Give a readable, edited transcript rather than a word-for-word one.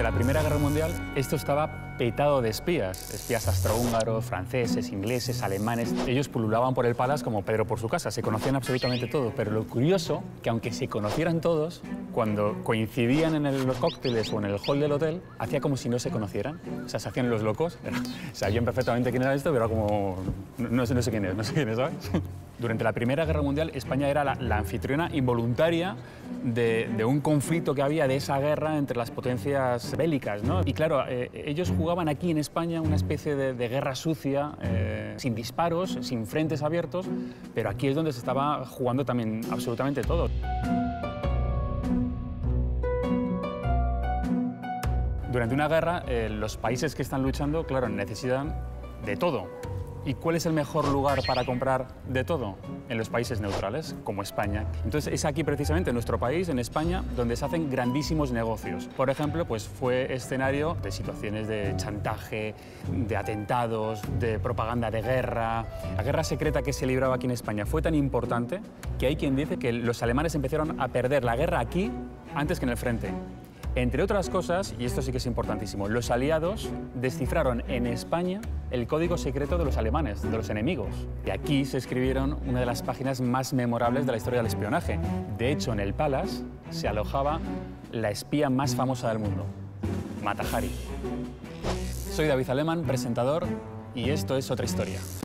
durante la Primera Guerra Mundial esto estaba petado de espías. Espías austrohúngaros, franceses, ingleses, alemanes. Ellos pululaban por el Palace como Pedro por su casa. Se conocían absolutamente todos. Pero lo curioso, que aunque se conocieran todos, cuando coincidían en los cócteles o en el hall del hotel, hacía como si no se conocieran. O sea, se hacían los locos. Sabían perfectamente quién era esto, pero era como... No sé quién es, ¿sabes? Durante la Primera Guerra Mundial, España era la anfitriona involuntaria de un conflicto que había, de esa guerra entre las potencias bélicas, ¿no? Y claro, ellos jugaban aquí en España una especie de guerra sucia, sin disparos, sin frentes abiertos, pero aquí es donde se estaba jugando también absolutamente todo. Durante una guerra, los países que están luchando, claro, necesitan de todo. ¿Y cuál es el mejor lugar para comprar de todo? En los países neutrales, como España. Entonces, es aquí precisamente, en nuestro país, en España, donde se hacen grandísimos negocios. Por ejemplo, pues fue escenario de situaciones de chantaje, de atentados, de propaganda de guerra. La guerra secreta que se libraba aquí en España fue tan importante que hay quien dice que los alemanes empezaron a perder la guerra aquí antes que en el frente. Entre otras cosas, y esto sí que es importantísimo, los aliados descifraron en España el código secreto de los alemanes, de los enemigos. Y aquí se escribieron una de las páginas más memorables de la historia del espionaje. De hecho, en el Palace se alojaba la espía más famosa del mundo, Mata Hari. Soy David Alemán, presentador, y esto es Otra Historia.